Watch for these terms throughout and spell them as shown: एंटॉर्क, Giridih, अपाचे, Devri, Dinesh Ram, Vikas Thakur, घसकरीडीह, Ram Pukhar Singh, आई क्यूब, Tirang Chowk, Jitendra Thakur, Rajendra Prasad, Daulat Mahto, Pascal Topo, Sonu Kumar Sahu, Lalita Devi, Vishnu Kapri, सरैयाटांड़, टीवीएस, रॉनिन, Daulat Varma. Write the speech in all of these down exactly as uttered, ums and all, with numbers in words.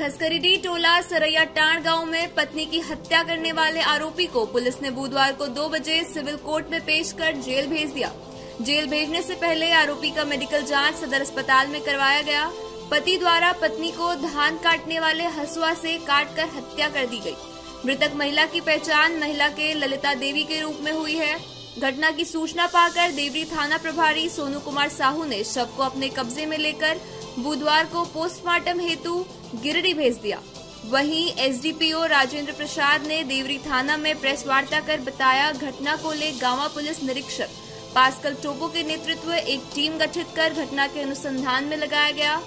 हस्करीडीह टोला सरैयाटांड गांव में पत्नी की हत्या करने वाले आरोपी को पुलिस ने बुधवार को दो बजे सिविल कोर्ट में पेश कर जेल भेज दिया। जेल भेजने से पहले आरोपी का मेडिकल जांच सदर अस्पताल में करवाया गया। पति द्वारा पत्नी को धान काटने वाले हसुआ से काटकर हत्या कर दी गई। मृतक महिला की पहचान महिला के ललिता देवी के रूप में हुई है। घटना की सूचना पाकर देवरी थाना प्रभारी सोनू कुमार साहू ने शव को अपने कब्जे में लेकर बुधवार को पोस्टमार्टम हेतु गिरिडीह भेज दिया। वहीं एसडीपीओ राजेंद्र प्रसाद ने देवरी थाना में प्रेस वार्ता कर बताया, घटना को ले गांवा पुलिस निरीक्षक पास्कल टोपो के नेतृत्व एक टीम गठित कर घटना के अनुसंधान में लगाया गया,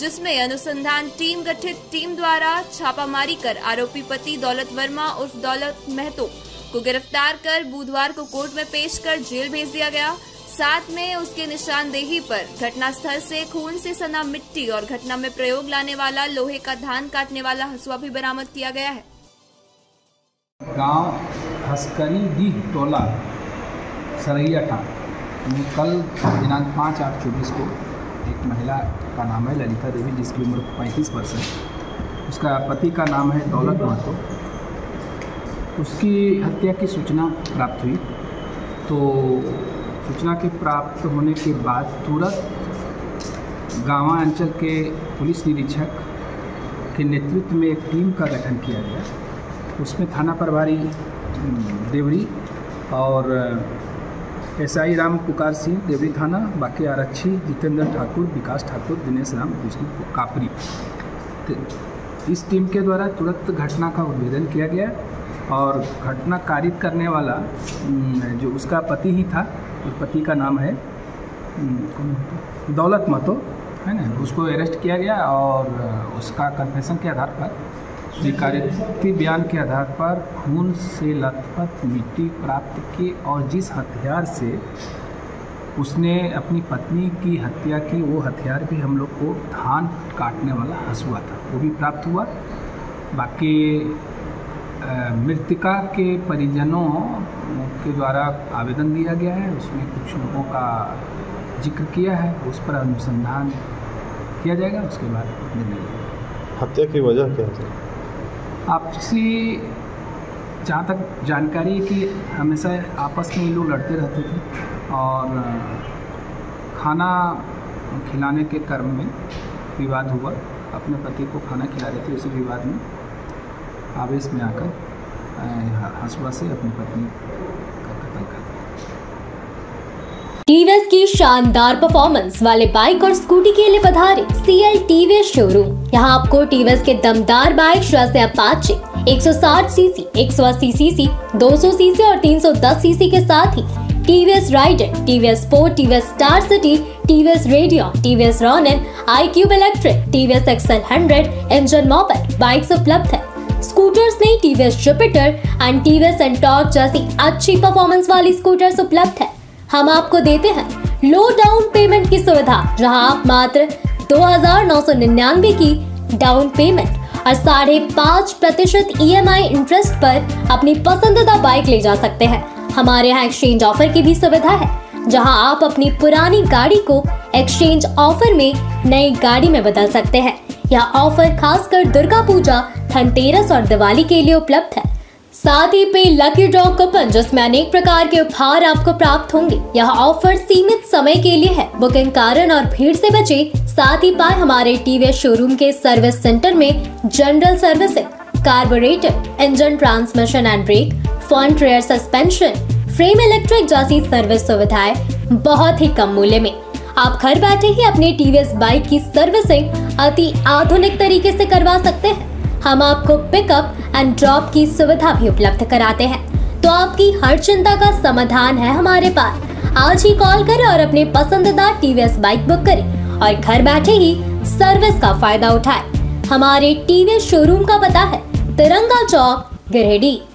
जिसमें अनुसंधान टीम गठित टीम द्वारा छापामारी कर आरोपी पति दौलत वर्मा उर्फ दौलत महतो को गिरफ्तार कर बुधवार को कोर्ट में पेश कर जेल भेज दिया गया। साथ में उसके निशानदेही पर घटनास्थल से खून से सना मिट्टी और घटना में प्रयोग लाने वाला लोहे का धान काटने वाला हसुआ भी बरामद किया गया है। गांव हस्करीडीह टोला सरैयाटांड में कल दिनांक पाँच आठ चौबीस को एक महिला का नाम है ललिता देवी, जिसकी उम्र पैंतीस वर्ष है। उसका पति का नाम है दौलत महतो। उसकी हत्या की सूचना प्राप्त हुई, तो सूचना के प्राप्त होने के बाद तुरंत गांवांचल के पुलिस निरीक्षक के नेतृत्व में एक टीम का गठन किया गया। उसमें थाना प्रभारी देवरी और एसआई राम पुकार सिंह देवरी थाना, बाकी आरक्षी जितेंद्र ठाकुर, विकास ठाकुर, दिनेश राम, विष्णु कापरी, इस टीम के द्वारा तुरंत घटना का उद्भेदन किया गया और घटना कारित करने वाला जो उसका पति ही था, उस पति का नाम है दौलत महतो है ना, उसको अरेस्ट किया गया और उसका कन्फेशन के आधार पर स्वीकारोक्ति बयान के आधार पर खून से लथपथ मिट्टी प्राप्त की और जिस हथियार से उसने अपनी पत्नी की हत्या की वो हथियार भी हम लोग को धान काटने वाला हंसुआ था, वो भी प्राप्त हुआ। बाकी मृतका के परिजनों के द्वारा आवेदन दिया गया है, उसमें कुछ लोगों का जिक्र किया है, उस पर अनुसंधान किया जाएगा, उसके बाद निर्णय लिया। हत्या की वजह क्या है? आपसी, जहाँ तक जानकारी है कि हमेशा आपस में लोग लड़ते रहते थे और खाना खिलाने के क्रम में विवाद हुआ। अपने पति को खाना खिला रहे थे, उसी विवाद में आवेश में आकर हंसुआ से अपनी पत्नी का कत्ल कर दिया। टीवीएस की शानदार परफॉर्मेंस वाले बाइक और स्कूटी के लिए पधारे सीएल टीवीएस शोरूम। यहाँ आपको टीवीएस के दमदार बाइक श्रासे अपाचे एक सौ साठ सीसी, एक सौ अस्सी सीसी, दो सौ सीसी और तीन सौ दस सीसी के साथ ही टीवीएस Raider, टीवीएस Sport, टीवीएस Star City, टीवीएस Radeon, टीवीएस रॉनिन, आई क्यूब electric, टीवीएस XL hundred engine moped bikes उपलब्ध है। स्कूटर्स में टीवीएस Jupiter and टीवीएस एंटॉर्क जैसी अच्छी परफॉर्मेंस वाली स्कूटर्स उपलब्ध है। हम आपको देते हैं लो डाउन पेमेंट की सुविधा, जहां आप मात्र दो हजार नौ सौ निन्यानवे की डाउन पेमेंट और साढ़े पाँच प्रतिशत ई एम आई इंटरेस्ट पर अपनी पसंदीदा बाइक ले जा सकते हैं। हमारे यहाँ एक्सचेंज ऑफर की भी सुविधा है, जहाँ आप अपनी पुरानी गाड़ी को एक्सचेंज ऑफर में नई गाड़ी में बदल सकते हैं। यह ऑफर खासकर दुर्गा पूजा, धनतेरस और दिवाली के लिए उपलब्ध है। साथ ही पे लकी ड्रॉ कूपन, जिसमें अनेक प्रकार के उपहार आपको प्राप्त होंगे। यह ऑफर सीमित समय के लिए है। बुकिंग कारण और भीड़ से बचें। साथ ही पाए हमारे टीवीएस शोरूम के सर्विस सेंटर में general servicing, carburettor, engine, transmission and brake, front rear suspension, frame electric जैसी सर्विस सुविधाएं बहुत ही कम मूल्य में। आप घर बैठे ही अपने टीवीएस बाइक की सर्विसिंग अति आधुनिक तरीके से करवा सकते हैं। हम आपको पिकअप एंड ड्रॉप की सुविधा भी उपलब्ध कराते हैं, तो आपकी हर चिंता का समाधान है हमारे पास। आज ही कॉल करें और अपने पसंदीदा टीवीएस बाइक बुक करें और घर बैठे ही सर्विस का फायदा उठाएं। हमारे टीवीएस शोरूम का पता है तिरंगा चौक, गिरिडीह।